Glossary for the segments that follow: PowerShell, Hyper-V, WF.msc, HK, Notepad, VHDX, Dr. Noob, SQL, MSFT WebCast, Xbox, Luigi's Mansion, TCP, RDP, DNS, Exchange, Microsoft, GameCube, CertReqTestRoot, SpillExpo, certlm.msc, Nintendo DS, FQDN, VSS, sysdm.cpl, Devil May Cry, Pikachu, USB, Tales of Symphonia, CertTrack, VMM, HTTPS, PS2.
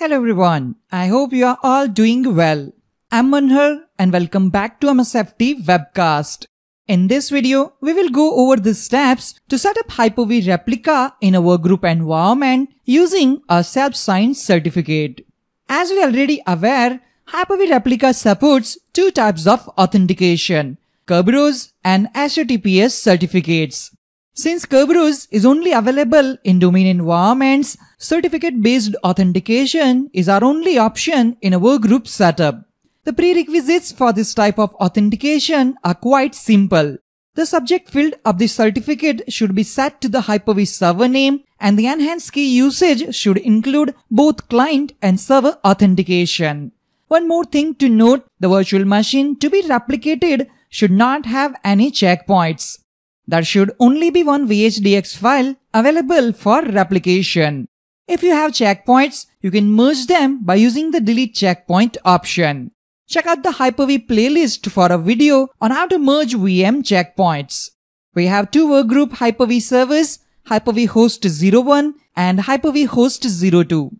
Hello everyone, I hope you are all doing well. I'm Manhar and welcome back to MSFT WebCast. In this video, we will go over the steps to set up Hyper-V replica in our group environment using a self-signed certificate. As we are already aware, Hyper-V replica supports two types of authentication, Kerberos and HTTPS certificates. Since Kerberos is only available in domain environments, certificate-based authentication is our only option in our group setup. The prerequisites for this type of authentication are quite simple. The subject field of the certificate should be set to the Hyper-V server name and the enhanced key usage should include both client and server authentication. One more thing to note, the virtual machine to be replicated should not have any checkpoints. There should only be one VHDX file available for replication. If you have checkpoints, you can merge them by using the delete checkpoint option. Check out the Hyper-V playlist for a video on how to merge VM checkpoints. We have two workgroup Hyper-V servers, Hyper-V host 01 and Hyper-V host 02.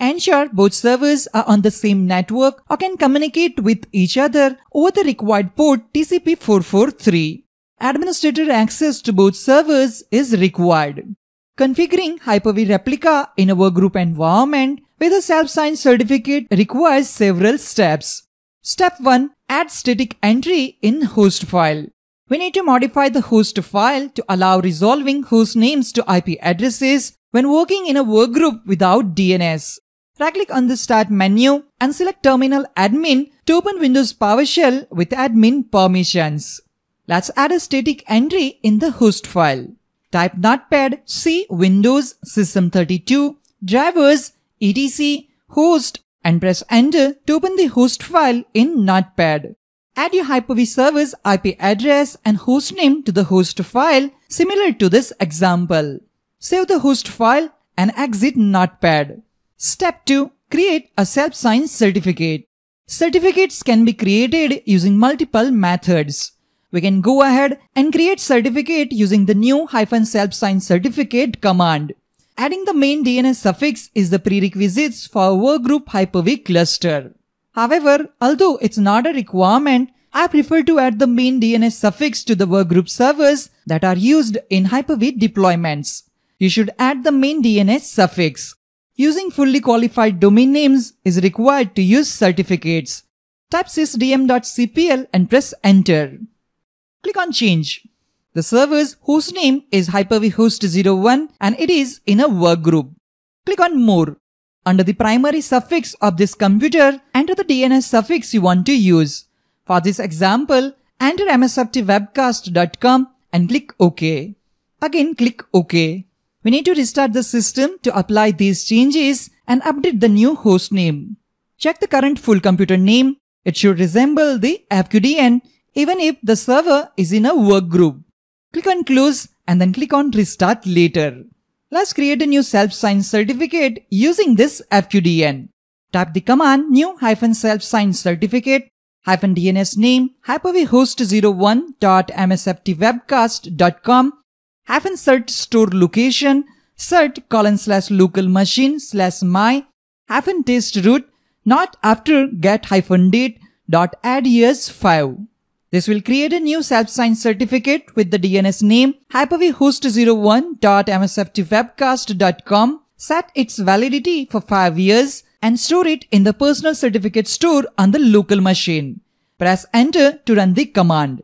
Ensure both servers are on the same network or can communicate with each other over the required port TCP 443. Administrator access to both servers is required. Configuring Hyper-V replica in our group environment with a self-signed certificate requires several steps. Step 1. Add static entry in host file. We need to modify the host file to allow resolving host names to IP addresses when working in a workgroup without DNS. Right-click on the Start menu and select Terminal Admin to open Windows PowerShell with admin permissions. Let's add a static entry in the host file. Type Notepad C Windows System32 drivers etc host and press enter to open the host file in Notepad. Add your Hyper-V server's IP address and hostname to the host file similar to this example. Save the host file and exit Notepad. Step 2. Create a self-signed certificate. Certificates can be created using multiple methods. We can go ahead and create certificate using the new -self-signed certificate command. Adding the main DNS suffix is the prerequisites for a workgroup Hyper-V cluster. However, although it's not a requirement, I prefer to add the main DNS suffix to the workgroup servers that are used in Hyper-V deployments. You should add the main DNS suffix. Using fully qualified domain names is required to use certificates. Type sysdm.cpl and press enter. Click on Change. The server's hostname is Hyper-V host 01 and it is in a workgroup. Click on More. Under the primary suffix of this computer, enter the DNS suffix you want to use. For this example, enter msftwebcast.com and click OK. Again, click OK. We need to restart the system to apply these changes and update the new hostname. Check the current full computer name. It should resemble the FQDN even if the server is in a workgroup. Click on Close and then click on Restart later. Let's create a new self-signed certificate using this FQDN. Type the command new -self-signed certificate -DNS name Hyper-V host 01.msftwebcast.com -cert store location cert:/local machine/my -test root not after get-date .add years 5. This will create a new self-signed certificate with the DNS name Hyper-V host 01.msftwebcast.com, set its validity for 5 years and store it in the personal certificate store on the local machine. Press enter to run the command.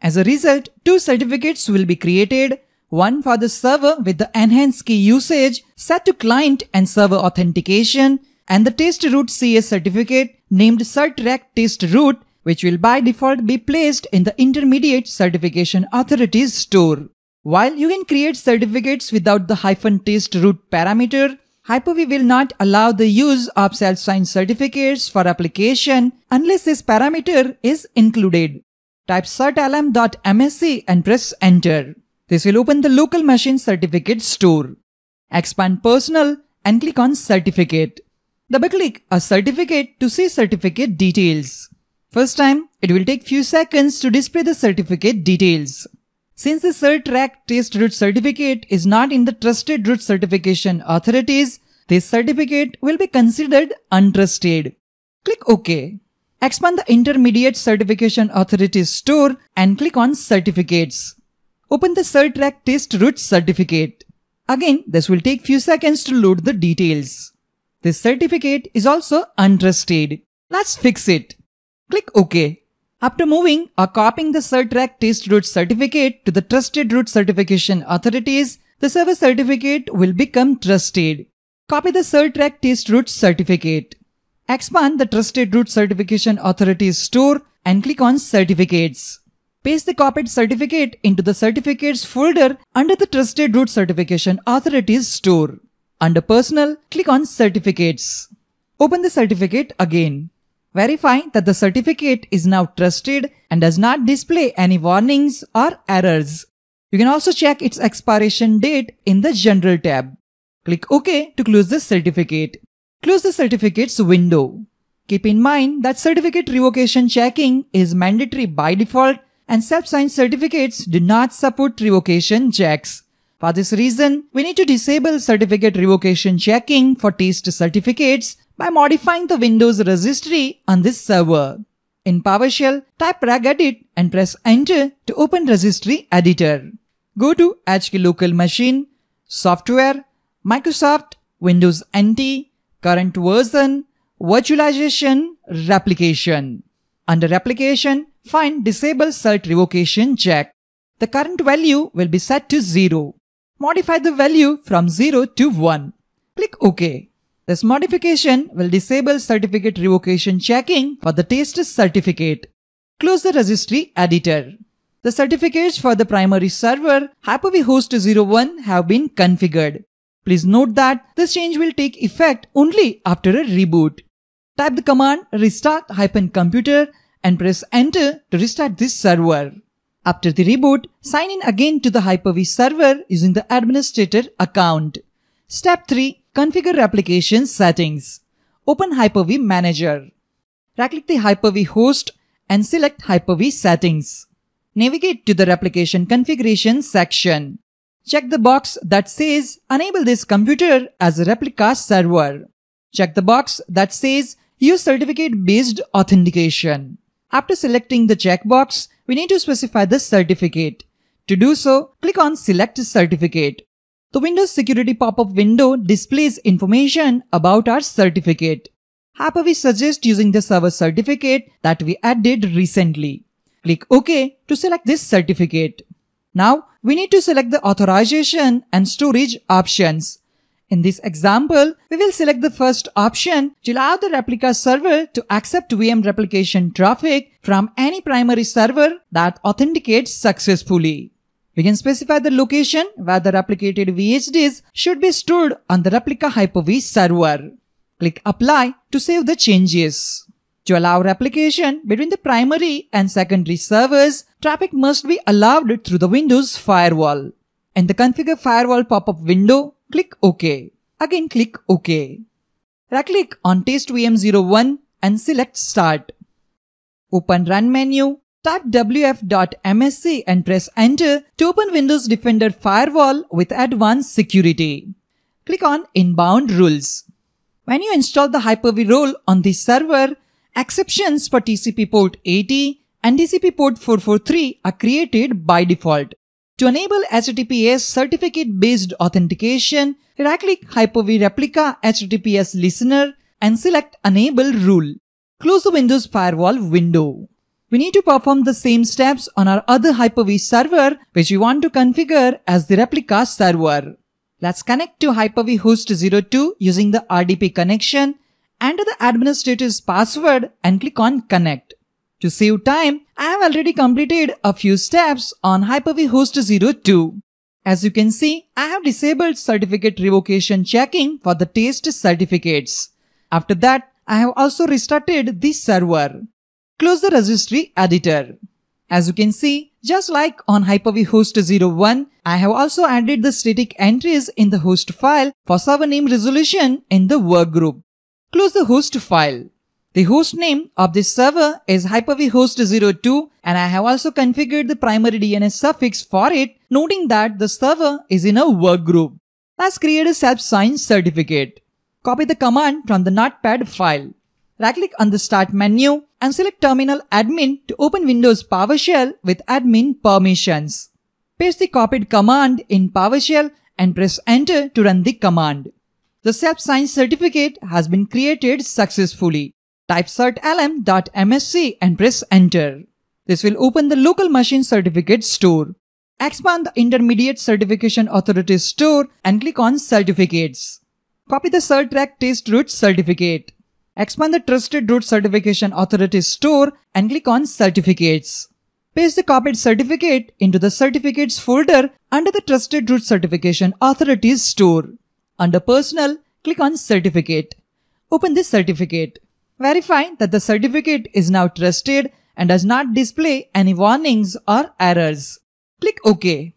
As a result, two certificates will be created, one for the server with the enhanced key usage set to client and server authentication and the test root CS certificate named CertReqTestRoot, which will by default be placed in the Intermediate Certification Authorities store. While you can create certificates without the -test root parameter, Hyper-V will not allow the use of self-signed certificates for application unless this parameter is included. Type certlm.msc and press enter. This will open the local machine certificate store. Expand Personal and click on Certificate. Double-click a certificate to see certificate details. First time, it will take few seconds to display the certificate details. Since the CertTrack test root certificate is not in the Trusted Root Certification Authorities, This certificate will be considered untrusted. Click OK. Expand the Intermediate Certification Authority store and click on Certificates. Open the CertReqTestRoot certificate. Again, this will take few seconds to load the details. This certificate is also untrusted. Let's fix it. Click OK. After moving or copying the CertReqTestRoot certificate to the Trusted Root Certification Authorities, the server certificate will become trusted. Copy the CertReqTestRoot certificate. Expand the Trusted Root Certification Authorities store and click on Certificates. Paste the copied certificate into the Certificates folder under the Trusted Root Certification Authorities store. Under Personal, click on Certificates. Open the certificate again. Verify that the certificate is now trusted and does not display any warnings or errors. You can also check its expiration date in the General tab. Click OK to close the certificate. Close the certificates window. Keep in mind that certificate revocation checking is mandatory by default and self-signed certificates do not support revocation checks. For this reason, we need to disable certificate revocation checking for test certificates by modifying the Windows registry on this server. In PowerShell, type regedit and press Enter to open registry editor. Go to HK local machine, software, Microsoft, Windows NT, current version, virtualization, replication. Under replication, find disable cert revocation check. The current value will be set to 0. Modify the value from 0 to 1. Click OK. This modification will disable certificate revocation checking for the test certificate. Close the registry editor. The certificates for the primary server Hyper-V host 01 have been configured. Please note that this change will take effect only after a reboot. Type the command restart-computer and press Enter to restart this server. After the reboot, sign in again to the Hyper-V server using the administrator account. Step 3. Configure application settings. Open Hyper-V Manager. Right-click the Hyper-V host and select Hyper-V settings. Navigate to the Replication Configuration section. Check the box that says Enable this computer as a replica server. Check the box that says Use certificate-based authentication. After selecting the checkbox, we need to specify the certificate. To do so, click on Select Certificate. The Windows Security pop-up window displays information about our certificate. Hyper-V suggests using the server certificate that we added recently. Click OK to select this certificate. Now, we need to select the authorization and storage options. In this example, we will select the first option to allow the replica server to accept VM replication traffic from any primary server that authenticates successfully. We can specify the location where the replicated VHDs should be stored on the replica Hyper-V server. Click Apply to save the changes. To allow replication between the primary and secondary servers, traffic must be allowed through the Windows firewall. In the Configure Firewall pop-up window, click OK. Again, click OK. Right-click on Test VM01 and select Start. Open Run menu, type WF.msc and press Enter to open Windows Defender Firewall with Advanced Security. Click on Inbound Rules. When you install the Hyper-V role on this server, exceptions for TCP port 80 and TCP port 443 are created by default. To enable HTTPS certificate-based authentication, right-click Hyper-V Replica HTTPS Listener and select Enable Rule. Close the Windows Firewall window. We need to perform the same steps on our other Hyper-V server which we want to configure as the replica server. Let's connect to Hyper-V host 02 using the RDP connection. Enter the administrator's password and click on Connect. To save time, I have already completed a few steps on Hyper-V host 02. As you can see, I have disabled certificate revocation checking for the test certificates. After that, I have also restarted the server. Close the registry editor. As you can see, just like on Hyper-V host 01, I have also added the static entries in the host file for server name resolution in the workgroup. Close the host file. The host name of this server is Hyper-V host 02 and I have also configured the primary DNS suffix for it, noting that the server is in a workgroup. Let's create a self-signed certificate. Copy the command from the Notepad file. Right-click on the Start menu and select Terminal Admin to open Windows PowerShell with admin permissions. Paste the copied command in PowerShell and press Enter to run the command. The self-signed certificate has been created successfully. Type certlm.msc and press Enter. This will open the local machine certificate store. Expand the Intermediate Certification Authority store and click on Certificates. Copy the CertReqTestRoot certificate. Expand the Trusted Root Certification Authority store and click on Certificates. Paste the copied certificate into the Certificates folder under the Trusted Root Certification Authority store. Under Personal, click on Certificate. Open the certificate. Verify that the certificate is now trusted and does not display any warnings or errors. Click OK.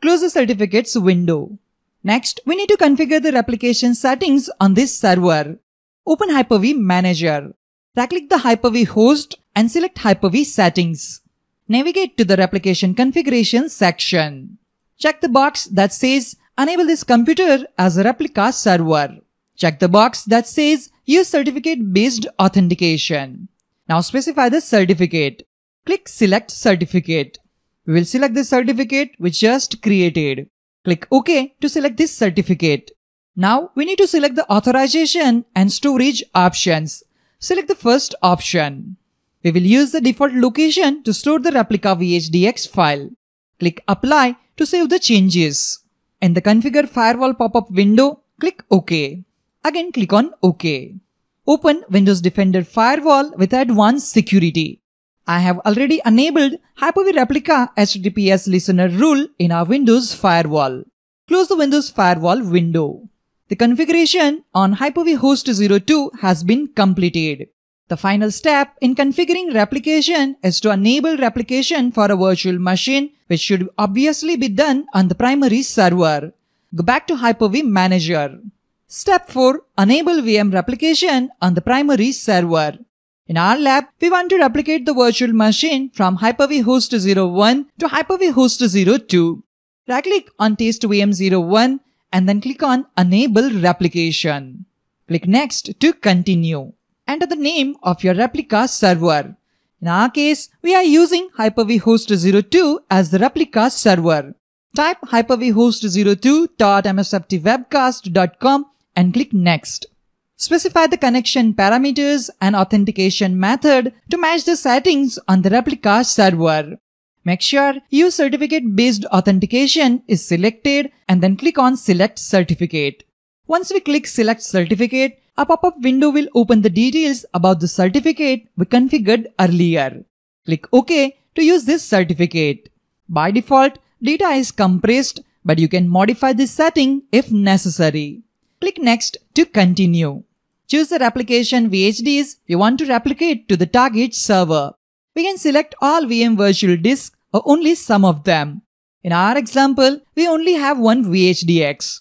Close the certificates window. Next, we need to configure the replication settings on this server. Open Hyper-V Manager. Right-click the Hyper-V host and select Hyper-V Settings. Navigate to the Replication Configuration section. Check the box that says Enable this computer as a replica server. Check the box that says Use Certificate-Based Authentication. Now specify the certificate. Click Select Certificate. We will select the certificate we just created. Click OK to select this certificate. Now we need to select the authorization and storage options. Select the first option. We will use the default location to store the replica VHDX file. Click Apply to save the changes. In the Configure Firewall pop-up window, click OK. Again click on OK. Open Windows Defender Firewall with Advanced Security. I have already enabled Hyper-V Replica HTTPS Listener Rule in our Windows Firewall. Close the Windows Firewall window. The configuration on Hyper-V Host 02 has been completed. The final step in configuring replication is to enable replication for a virtual machine, which should obviously be done on the primary server. Go back to Hyper-V Manager. Step 4. Enable VM replication on the primary server. In our lab, we want to replicate the virtual machine from Hyper-V Host 01 to Hyper-V Host 02. Right-click on Test VM01 and then click on Enable Replication. Click Next to continue. Enter the name of your replica server. In our case, we are using Hyper-V Host 02 as the replica server. Type Hyper-V Host 02.msftwebcast.com and click Next. Specify the connection parameters and authentication method to match the settings on the replica server. Make sure Use Certificate-Based Authentication is selected and then click on Select Certificate. Once we click Select Certificate, a pop-up window will open the details about the certificate we configured earlier. Click OK to use this certificate. By default, data is compressed, but you can modify this setting if necessary. Click Next to continue. Choose the replication VHDs you want to replicate to the target server. We can select all VM virtual disks or only some of them. In our example, we only have one VHDX.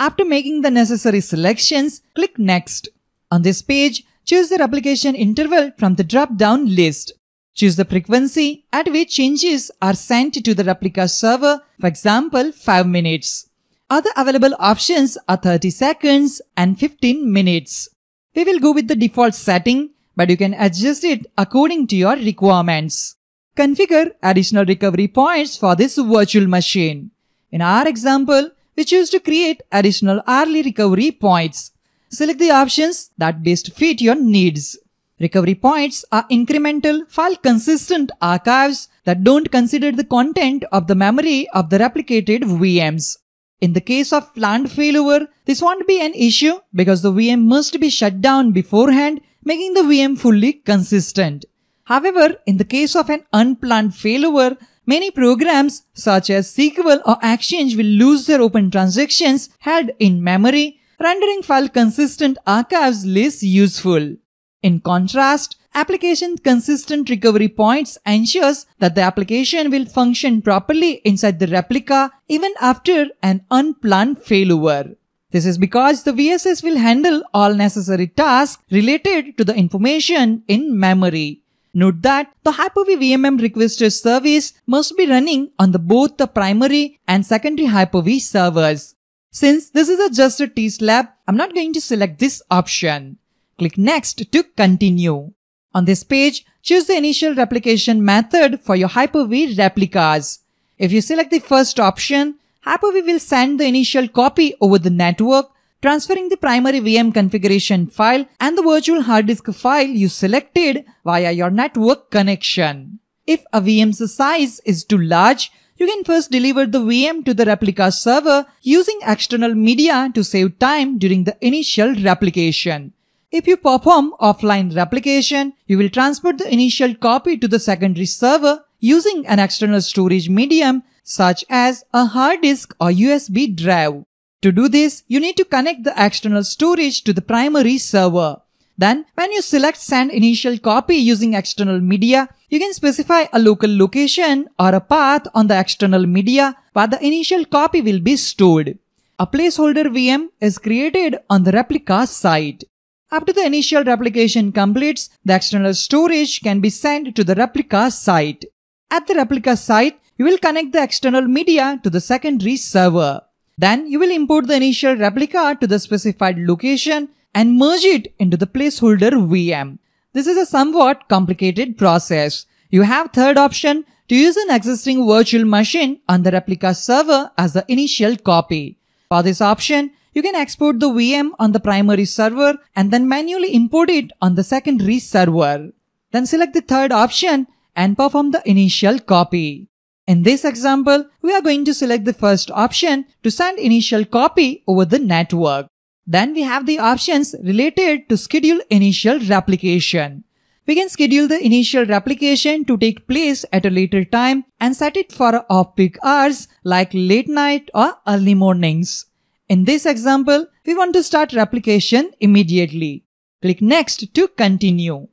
After making the necessary selections, click Next. On this page, choose the replication interval from the drop-down list. Choose the frequency at which changes are sent to the replica server, for example, 5 minutes. Other available options are 30 seconds and 15 minutes. We will go with the default setting, but you can adjust it according to your requirements. Configure additional recovery points for this virtual machine. In our example, we choose to create additional hourly recovery points. Select the options that best fit your needs. Recovery points are incremental, file-consistent archives that don't consider the content of the memory of the replicated VMs. In the case of planned failover, this won't be an issue because the VM must be shut down beforehand, making the VM fully consistent. However, in the case of an unplanned failover, many programs such as SQL or Exchange will lose their open transactions held in memory, rendering file-consistent archives less useful. In contrast, application-consistent recovery points ensures that the application will function properly inside the replica even after an unplanned failover. This is because the VSS will handle all necessary tasks related to the information in memory. Note that the Hyper-V VMM requested service must be running on both the primary and secondary Hyper-V servers. Since this is just a test lab, I'm not going to select this option. Click Next to continue. On this page, choose the initial replication method for your Hyper-V replicas. If you select the first option, Hyper-V will send the initial copy over the network, transferring the primary VM configuration file and the virtual hard disk file you selected via your network connection. If a VM's size is too large, you can first deliver the VM to the replica server using external media to save time during the initial replication. If you perform offline replication, you will transfer the initial copy to the secondary server using an external storage medium such as a hard disk or USB drive. To do this, you need to connect the external storage to the primary server. Then, when you select Send Initial Copy using external media, you can specify a local location or a path on the external media where the initial copy will be stored. A placeholder VM is created on the replica site. After the initial replication completes, the external storage can be sent to the replica site. At the replica site, you will connect the external media to the secondary server. Then, you will import the initial replica to the specified location and merge it into the placeholder VM. This is a somewhat complicated process. You have third option to use an existing virtual machine on the replica server as the initial copy. For this option, you can export the VM on the primary server and then manually import it on the secondary server. Then select the third option and perform the initial copy. In this example, we are going to select the first option to send initial copy over the network. Then we have the options related to schedule initial replication. We can schedule the initial replication to take place at a later time and set it for off-peak hours like late night or early mornings. In this example, we want to start replication immediately. Click Next to continue.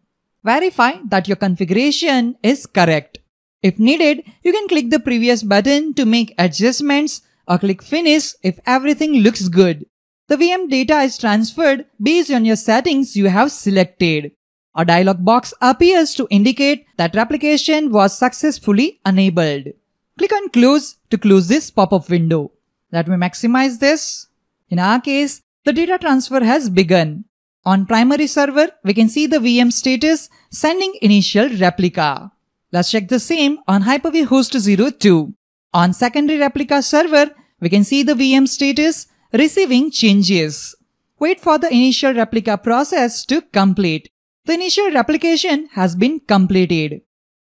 Verify that your configuration is correct. If needed, you can click the previous button to make adjustments or click Finish if everything looks good. The VM data is transferred based on your settings you have selected. A dialog box appears to indicate that replication was successfully enabled. Click on Close to close this pop-up window. Let me maximize this. In our case, the data transfer has begun. On primary server, we can see the VM status sending initial replica. Let's check the same on Hyper-V host 02. On secondary replica server, we can see the VM status receiving changes. Wait for the initial replica process to complete. The initial replication has been completed.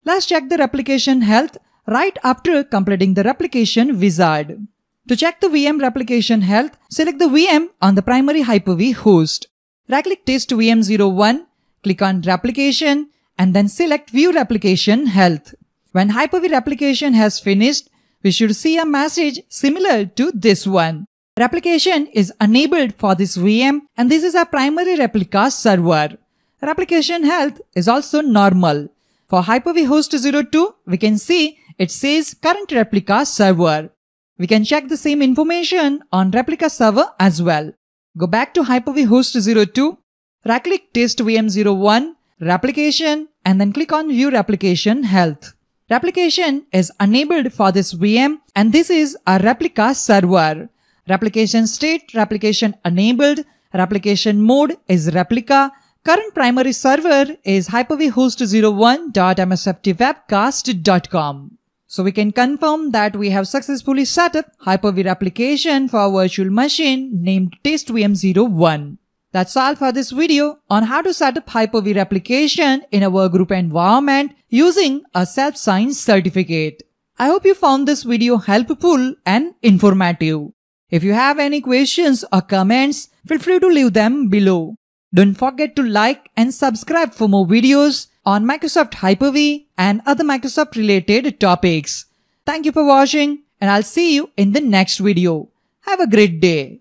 Let's check the replication health right after completing the replication wizard. To check the VM replication health, select the VM on the primary Hyper-V host. Right-click Test VM 01, click on Replication and then select View Replication Health. When Hyper-V replication has finished, we should see a message similar to this one. Replication is enabled for this VM and this is our primary replica server. Replication health is also normal. For Hyper-V host 02, we can see it says current replica server. We can check the same information on replica server as well. Go back to Hyper-V host 02, right-click Test VM 01, Replication and then click on View Replication Health. Replication is enabled for this VM and this is our replica server. Replication state, replication enabled, replication mode is replica, current primary server is Hyper-V host 01.msftwebcast.com. So we can confirm that we have successfully set up Hyper-V replication for a virtual machine named TestVM01. That's all for this video on how to set up Hyper-V replication in a workgroup environment using a self-signed certificate. I hope you found this video helpful and informative. If you have any questions or comments, feel free to leave them below. Don't forget to like and subscribe for more videos on Microsoft Hyper-V and other Microsoft related topics. Thank you for watching and I'll see you in the next video. Have a great day.